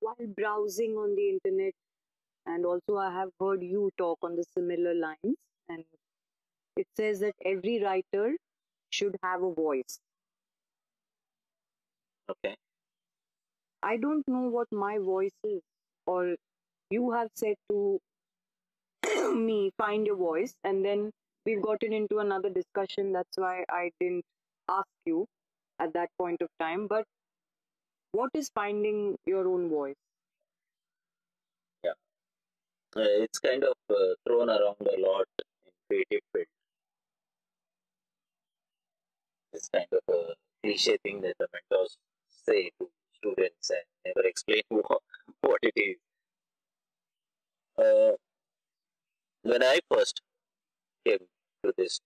While browsing on the internet, and also I have heard you talk on the similar lines, and it says that every writer should have a voice. Okay. I don't know what my voice is, or you have said to me, find your voice, and then we've gotten into another discussion. That's why I didn't ask you at that point of time. But what is finding your own voice? Yeah. It's kind of thrown around a lot in creative field. It's kind of a cliche thing that the mentors say to students and never explain what it is. When I first came to this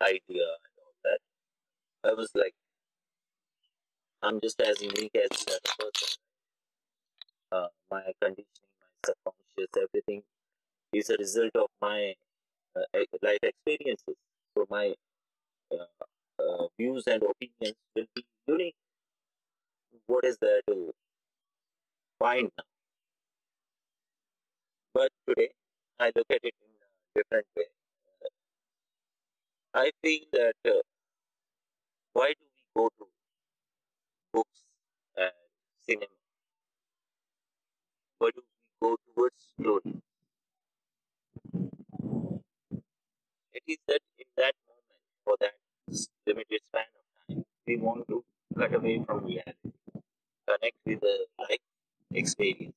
idea and all that, I was like, I'm just as unique as the other person. My conditioning, my subconscious, everything is a result of my life experiences. So my views and opinions will be unique. What is there to find now? But today, I look at it in a different way. I feel that why do we go to books and cinema? Why do we go towards story? It is that in that moment, for that limited span of time, we want to cut away from reality, connect with the life experience,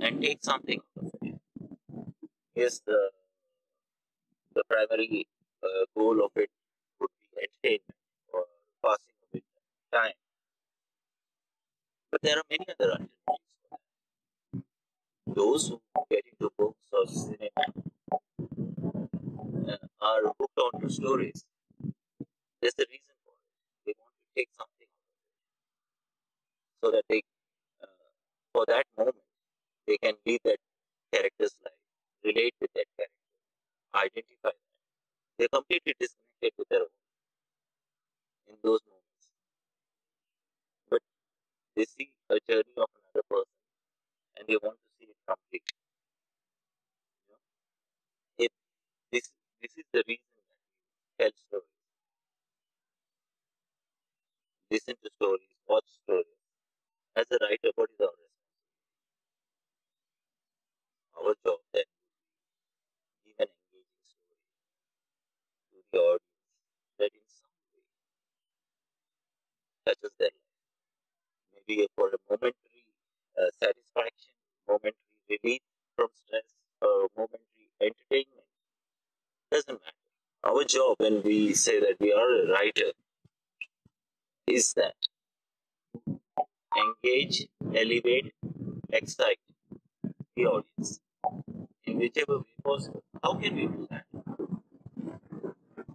and take something out of it. Yes, the primary goal of it would be entertainment or passing of it time. But there are many other alternatives for that. Those who get into books or cinema are hooked onto stories. There's a reason for it. They want to take something out of it, so that they, for that moment, they can lead that character's life, relate with that character, identify that. They're completely disconnected with their own in those moments. But they see a journey of another person, and they want to see it complete. You know? This is the reason that we tell stories. Listen to stories, watch stories. As a writer, what is our responsibility? Our job then is an engaging story to the audience that in some way touches their life. Maybe for a momentary satisfaction, momentary relief from stress, or momentary entertainment. Doesn't matter. Our job when we say that we are a writer is that engage, elevate, excite the audience in whichever way possible. How can we do that?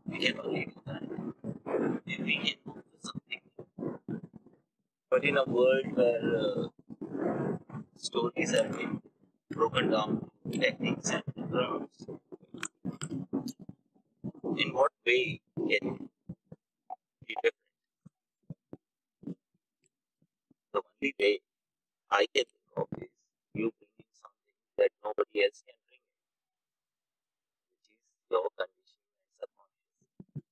We can only do that if we can do something. But in a world where stories have been broken down to techniques and grounds, in what way can we different? The only way I can think of is you bringing something that nobody else can bring, which is your conditioning and subconscious,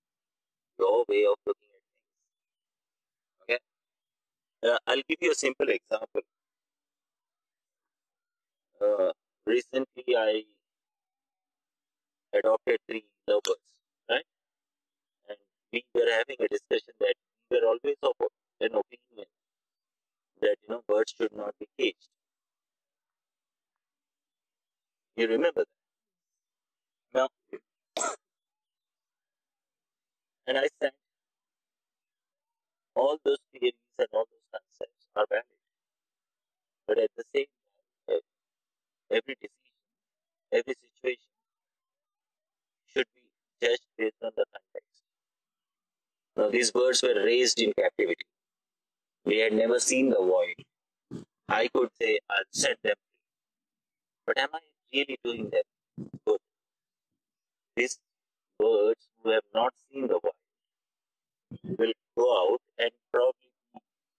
your way of looking at things. Okay? I'll give you a simple example. Recently, I adopted 3 lovebirds, right? And we were having a discussion that we were always of an opinion that, you know, birds should not be caged. You remember that? Now, and I said, all those theories and all those concepts are valid. But at the same time, every decision, every situation should be judged based on the context. Now, these birds were raised in captivity. They had never seen the void. I could say, I'll set them free. But am I really doing them good? These birds who have not seen the wild will go out and probably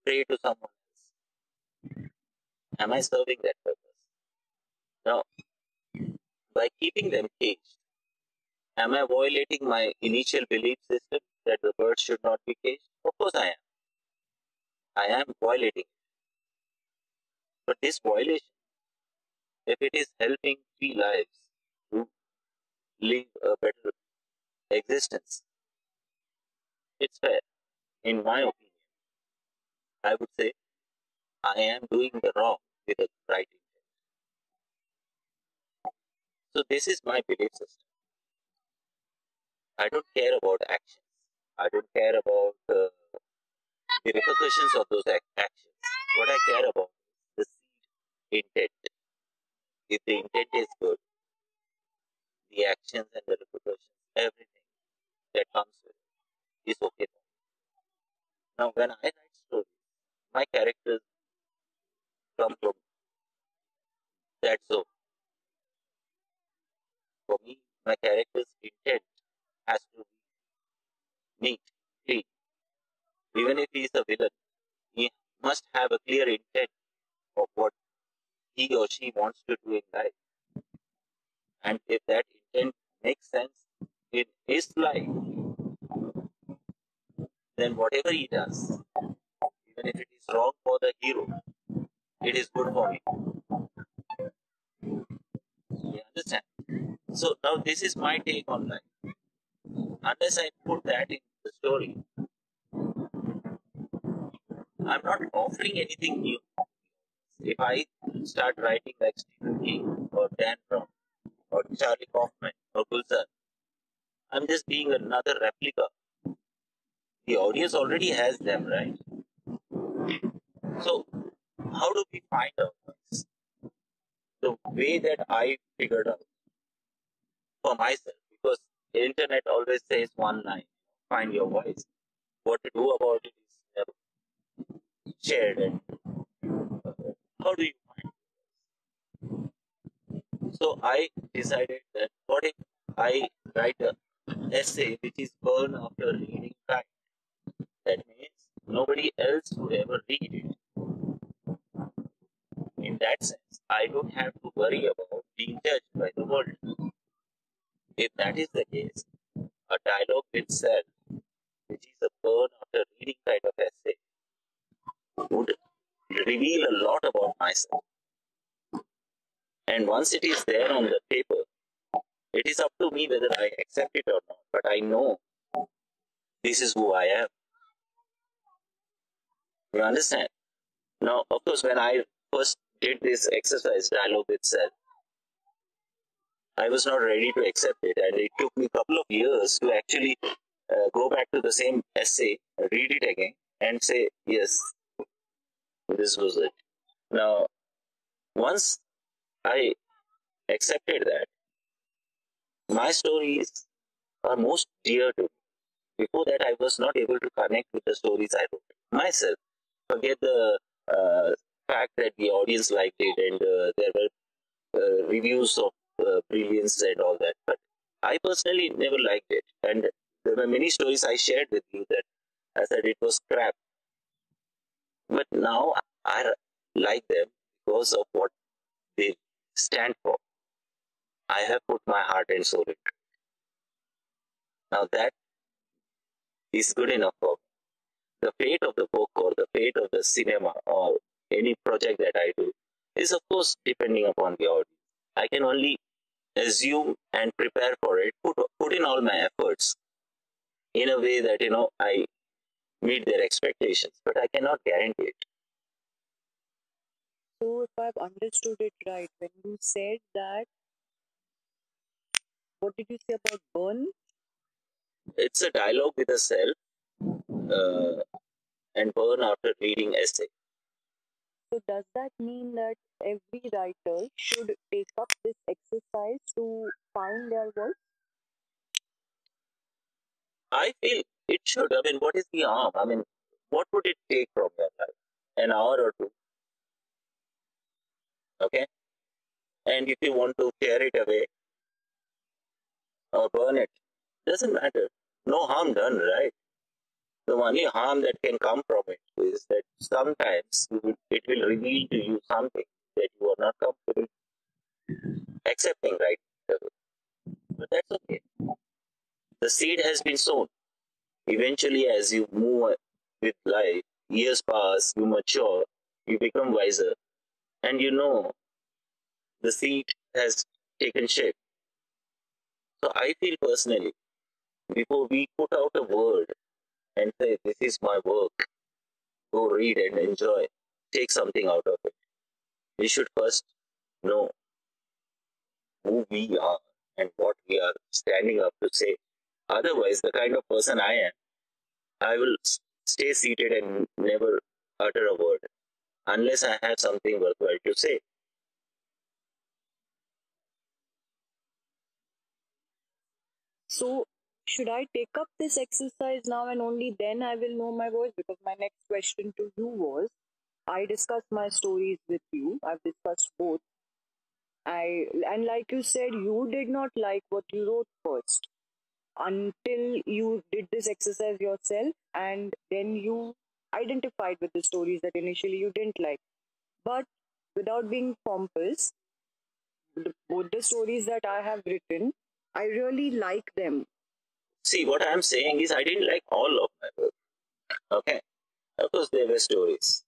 pray to someone else. Am I serving that purpose? No. By keeping them caged, am I violating my initial belief system that the bird should not be caged? Of course I am. I am violating it. But this violation, if it is helping three lives to live a better existence, it's fair. In my opinion, I would say I am doing the wrong with the right intent. So this is my belief system. I don't care about actions. I don't care about the repercussions of those actions. What I care about is the seed intent. If the intent is good, the actions and the repercussions, everything that comes with it is okay. Now, when I write stories, my characters come from that zone. For me, my character's intent has to be neat, clean. Even if he is a villain, he must have a clear intent of what he or she wants to do in life. And if that intent makes sense in his life, then whatever he does, even if it is wrong for the hero, it is good for him. You understand? So now this is my take on life. Unless I put that in the story, I'm not offering anything new. If I start writing like Stephen King or Dan Brown or Charlie Kaufman or Gulzar, I'm just being another replica. The audience already has them, right? So, how do we find out this? The way that I figured out for myself, because the internet always says one line, find your voice. What to do about it is never shared. How do you find it? So I decided that what if I write an essay which is born after reading fact? That means nobody else would ever read it. In that sense, I don't have to worry about being judged by the world. If that is the case, a dialogue with self, which is a burn after reading kind of essay, would reveal a lot about myself. And once it is there on the paper, it is up to me whether I accept it or not. But I know this is who I am. You understand? Now, of course, when I first did this exercise, dialogue with self, I was not ready to accept it. And it took me a couple of years to actually go back to the same essay, read it again, and say, yes, this was it. Now, once I accepted that, my stories are most dear to me. Before that, I was not able to connect with the stories I wrote myself. Forget the fact that the audience liked it and there were reviews of brilliance and all that. But I personally never liked it. And there were many stories I shared with you that I said it was crap. But now I like them because of what they stand for. I have put my heart and soul into it. Now that is good enough for me. The fate of the book or the fate of the cinema or any project that I do is of course depending upon the audience. I can only assume and prepare for it, put in all my efforts in a way that, I meet their expectations, but I cannot guarantee it. So if I've understood it right, when you said that, what did you say about burn? It's a dialogue with a self and burn after reading essay. So does that mean that every writer should take up this exercise to find their voice? I feel it should. I mean, what is the harm? I mean, what would it take from your life? An hour or two? Okay? And if you want to tear it away or burn it, doesn't matter. No harm done, right? The only harm that can come from it is that sometimes it will reveal to you something that you are not comfortable accepting right away. But that's okay. The seed has been sown. Eventually, as you move with life, years pass, you mature, you become wiser, and you know the seed has taken shape. So I feel personally, before we put out a word and say, this is my work, go read and enjoy, take something out of it, we should first know who we are and what we are standing up to say. Otherwise, the kind of person I am, I will stay seated and never utter a word unless I have something worthwhile to say. So, should I take up this exercise now and only then I will know my words? Because my next question to you was, I discussed my stories with you. I've discussed both. And like you said, you did not like what you wrote first, until you did this exercise yourself, and then you identified with the stories that initially you didn't like. But without being pompous, both the stories that I have written, I really like them. See, what I'm saying is I didn't like all of my work. Okay? Of course, there were stories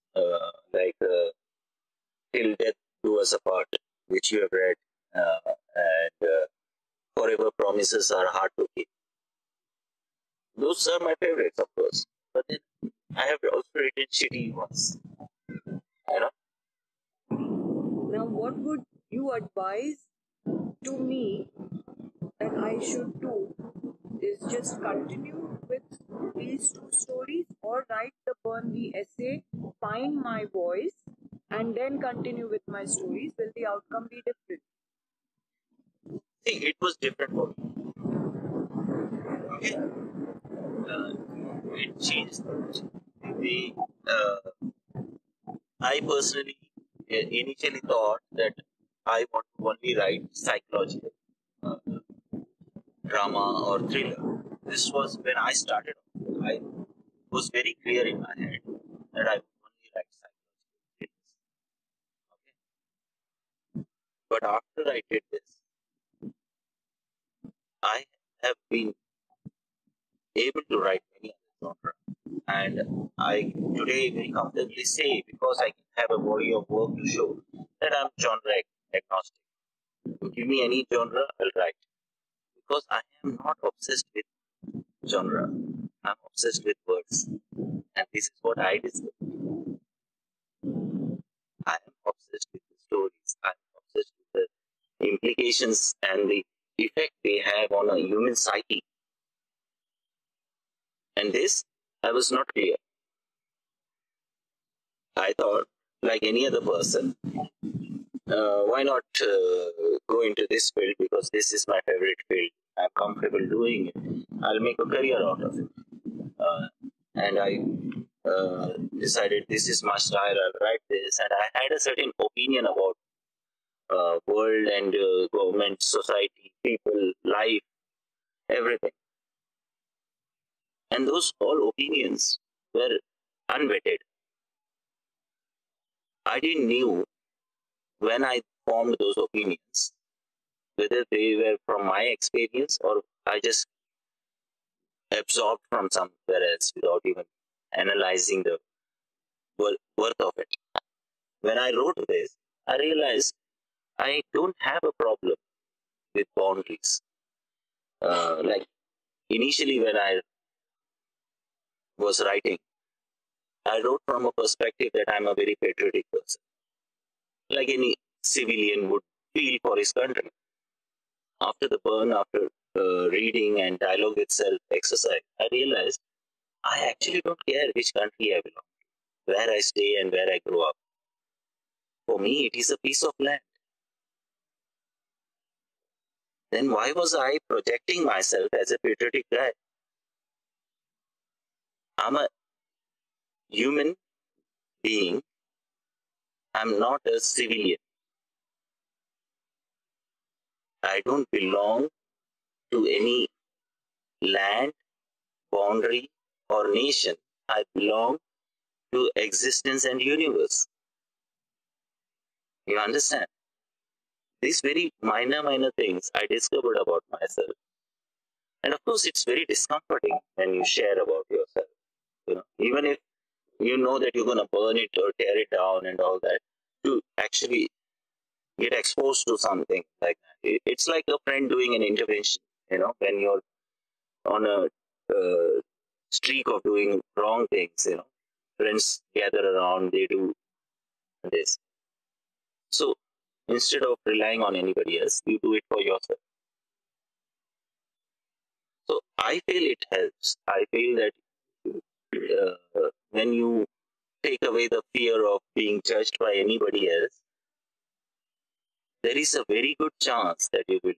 like Till Death Do Us Apart, which you have read, and Forever Promises Are Hard to Keep. Those are my favorites, of course. But then I have also written shitty ones. You know? Now, what would you advise to me that I should do? Is just continue with these two stories, or write the Burn the essay, find my voice, and then continue with my stories? Will the outcome be different? See, it was different for me. Okay. It changed. I personally initially thought that I want to only write psychological drama or thriller. This was when I started. I was very clear in my head that I would only write psychological thrillers. Okay. But after I did this, I have been able to write many other genres, and I today very comfortably say, because I have a body of work to show, that I'm genre agnostic. So give me any genre, I'll write. Because I am not obsessed with genre, I'm obsessed with words. And this is what I discovered. I am obsessed with the stories, I am obsessed with the implications and the effect they have on a human psyche. And this, I was not clear. I thought, like any other person, why not go into this field, because this is my favorite field. I'm comfortable doing it. I'll make a career out of it. And I decided this is my style, I'll write this. And I had a certain opinion about world and government, society, people, life, everything. And those all opinions were unvetted. I didn't know when I formed those opinions, whether they were from my experience or I just absorbed from somewhere else without even analyzing the worth of it. When I wrote this, I realized I don't have a problem with boundaries. Like initially when I was writing, I wrote from a perspective that I'm a very patriotic person. Like any civilian would feel for his country. After the burn, after reading and dialogue itself, exercise, I realized I actually don't care which country I belong to, where I stay and where I grow up. For me, it is a piece of land. Then why was I projecting myself as a patriotic guy? I'm a human being. I'm not a civilian. I don't belong to any land, boundary, or nation. I belong to existence and universe. You understand? These very minor things I discovered about myself. And of course, it's very discomforting when you share about yourself. You know, even if you know that you're going to burn it or tear it down and all that, to actually get exposed to something like that. It's like a friend doing an intervention, you know, when you're on a streak of doing wrong things, you know. Friends gather around, they do this. So, instead of relying on anybody else, you do it for yourself. So, I feel it helps. I feel that when you take away the fear of being judged by anybody else, there is a very good chance that you will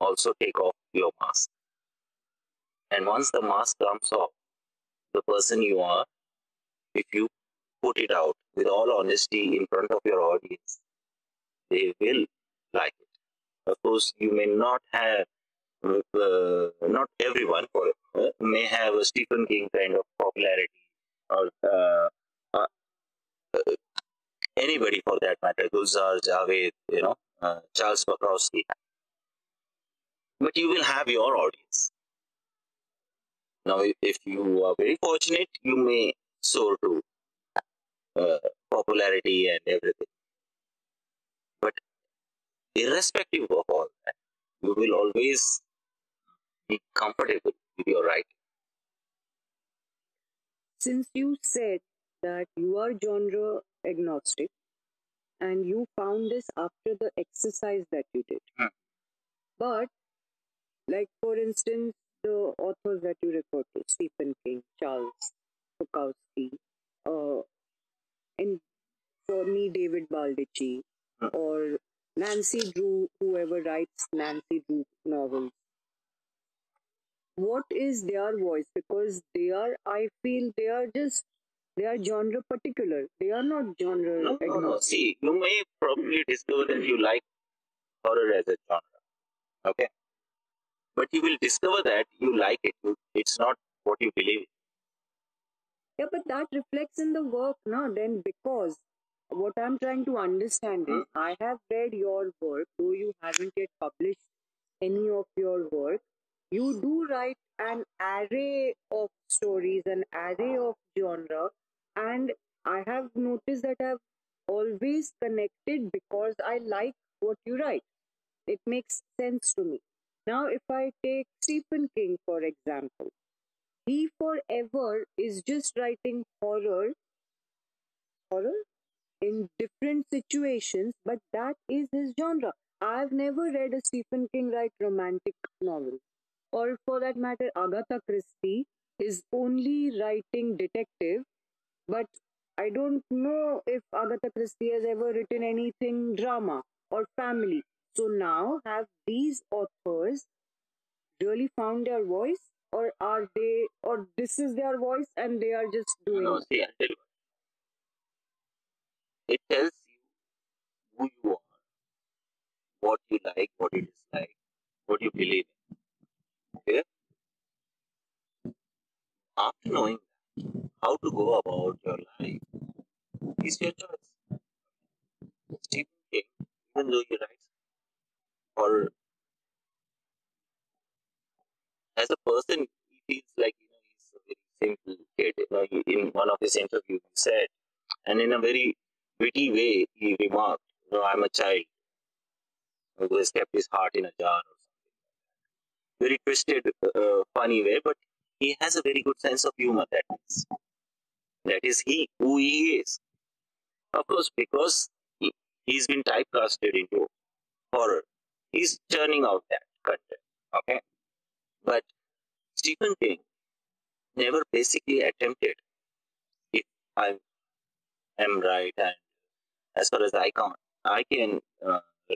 also take off your mask. And once the mask comes off, the person you are, if you put it out with all honesty in front of your audience, they will like it. Of course, you may not have, not everyone may have a Stephen King kind of popularity, or anybody for that matter, Gulzar, Javed, you know, Charles Bukowski. But you will have your audience. Now, if you are very fortunate, you may soar to popularity and everything. But irrespective of all that, you will always be comfortable with your writing. Since you said that you are genre agnostic and you found this after the exercise that you did, but like for instance, the authors that you refer to, Stephen King, Charles Bukowski, and for me, David Baldacci, or Nancy Drew, whoever writes Nancy Drew novels. What is their voice? Because they are, I feel, they are genre particular. They are not genre. No. See, you may probably discover that you like horror as a genre. Okay? But you will discover that you like it. It's not what you believe. Yeah, but that reflects in the work, no? Then, because what I'm trying to understand is, I have read your work, though you haven't yet published any of your work. You do write an array of stories, an array of genre, and I have noticed that I've always connected because I like what you write. It makes sense to me. Now, if I take Stephen King, for example, he forever is just writing horror in different situations, but that is his genre. I've never read a Stephen King write romantic novel. Or for that matter, Agatha Christie is only writing detective, but I don't know if Agatha Christie has ever written anything drama or family. So now, have these authors really found their voice, or are they, or this is their voice and they are just doing it? See, I'll tell you what. It tells you who you are, what you like, what you dislike, what you believe in. Okay? After knowing that, how to go about your life is your choice. Stephen King, even though you write, or as a person, he feels like, you know, he's a very simple kid. You know, he, in one of his interviews, he said, and in a very witty way, he remarked, you know, I'm a child who has kept his heart in a jar or something. Very twisted, funny way, but he has a very good sense of humor. That is he, who he is. Of course, because he's been typecasted into horror. He's turning out that content, okay? But Stephen King never basically attempted, if I am right, and as far as I can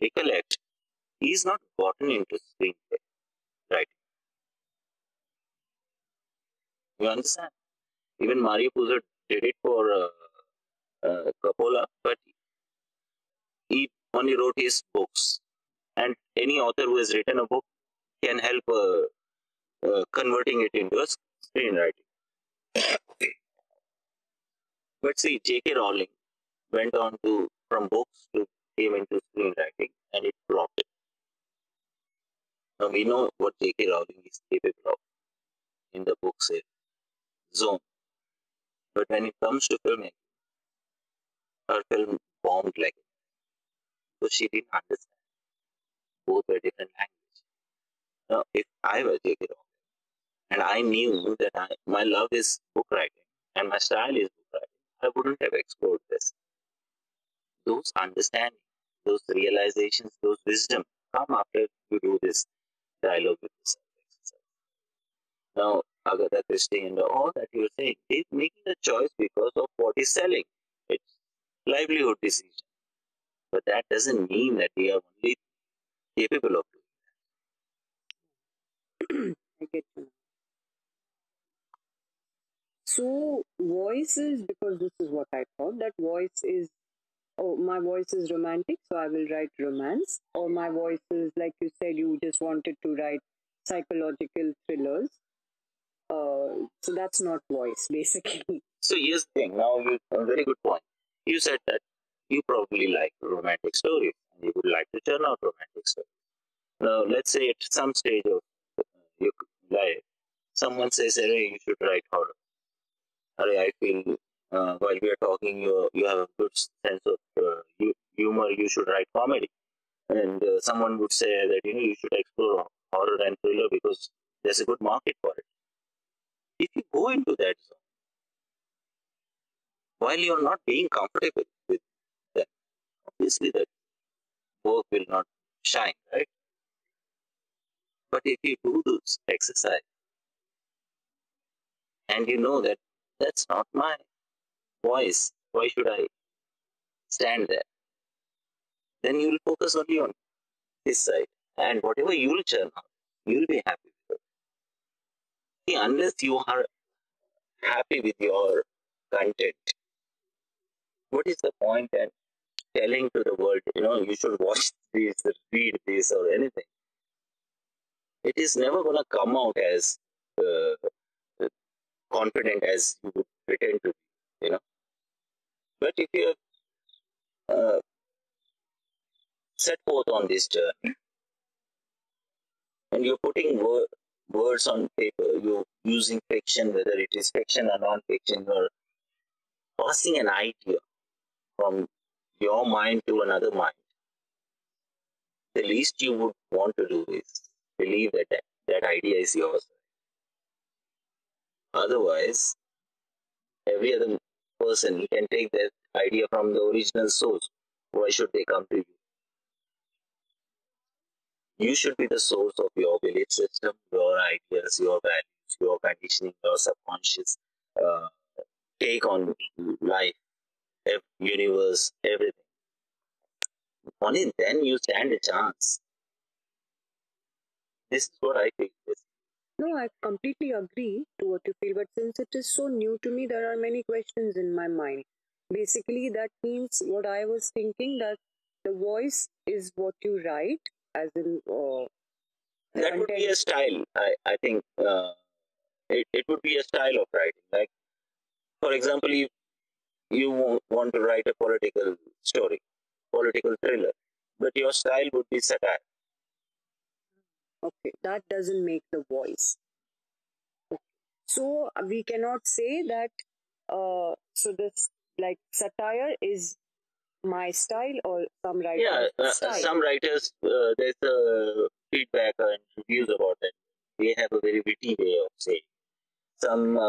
recollect, he's not gotten into screenplay writing. You understand? Even Mario Puzo did it for Coppola, but he only wrote his books. And any author who has written a book can help converting it into a screenwriting. But see, J.K. Rowling went on to, from books to came into screenwriting, and it blocked it. Now we know what J.K. Rowling is capable of in the book sale zone. But when it comes to filmmaking, her film bombed like it. So she didn't understand. Both were different language. Now, if I were J.K. Rowling and I knew that my love is book writing and my style is book writing, I wouldn't have explored this. Those understanding, those realizations, those wisdom come after you do this dialogue with this exercise. Now, Agatha Christie and all that you're saying, they're making a choice because of what is selling. It's livelihood decision. But that doesn't mean that we are only capable of doing that. I get you. So, voice is, because this is what I thought, that voice is, oh, my voice is romantic, so I will write romance. Or my voice is, like you said, you just wanted to write psychological thrillers. So that's not voice, basically. So here's the thing. Now, you a very good point. You said that you probably like romantic stories, and you would like to turn out romantic stories. Now, let's say at some stage of your life, someone says, "Hey, you should write horror." I feel. While we are talking, you have a good sense of humor, you should write comedy. And someone would say that, you should explore horror and thriller because there's a good market for it. If you go into that zone, while you're not being comfortable with that, obviously that work will not shine, right? But if you do this exercise, and you know that that's not my voice, why should I stand there? Then you will focus only on this side, and whatever you will churn out, you will be happy with it. See, unless you are happy with your content, what is the point in telling to the world, you should watch this, read this, or anything? It is never going to come out as confident as you would pretend to be, But if you set forth on this journey and you're putting words on paper, you're using fiction, whether it is fiction or non-fiction, you're passing an idea from your mind to another mind. The least you would want to do is believe that that idea is yours. Otherwise, every other person, you can take that idea from the original source. Why should they come to you? You should be the source of your belief system, your ideas, your values, your conditioning, your subconscious take on life, universe, everything. Only then you stand a chance. This is what I think. No, I completely agree to what you feel, but since it is so new to me, there are many questions in my mind. Basically, that means what I was thinking, that the voice is what you write, as in... that content. Would be a style, I think. It would be a style of writing. Like, for example, if you want to write a political story, political thriller, but your style would be satire. Okay, that doesn't make the voice. Okay. So we cannot say that, so this like satire is my style or some writers. Yeah, some writers, there's feedback and reviews about that. They have a very witty way of saying. Some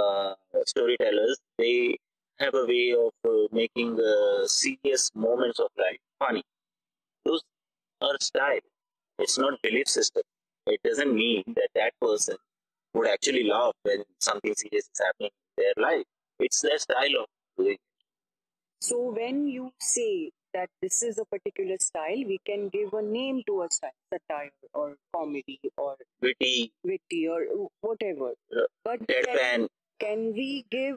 storytellers, they have a way of making serious moments of life funny. Those are style. It's not belief system. It doesn't mean that that person would actually laugh when something serious is happening in their life. It's their style of doing it. So when you say that this is a particular style, we can give a name to a style, satire or comedy or witty or whatever. But can we give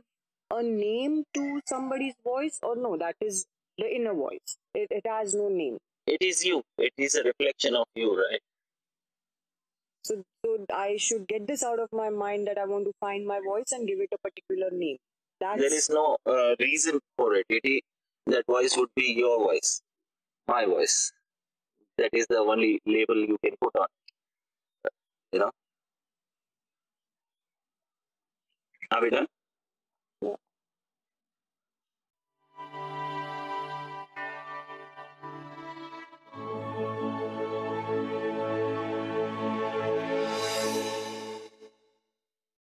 a name to somebody's voice or no? That is the inner voice. It has no name. It is you. It is a reflection of you, right? So I should get this out of my mind that I want to find my voice and give it a particular name. There is no reason for it. That voice would be your voice, my voice. That is the only label you can put on it. You know? Are we done?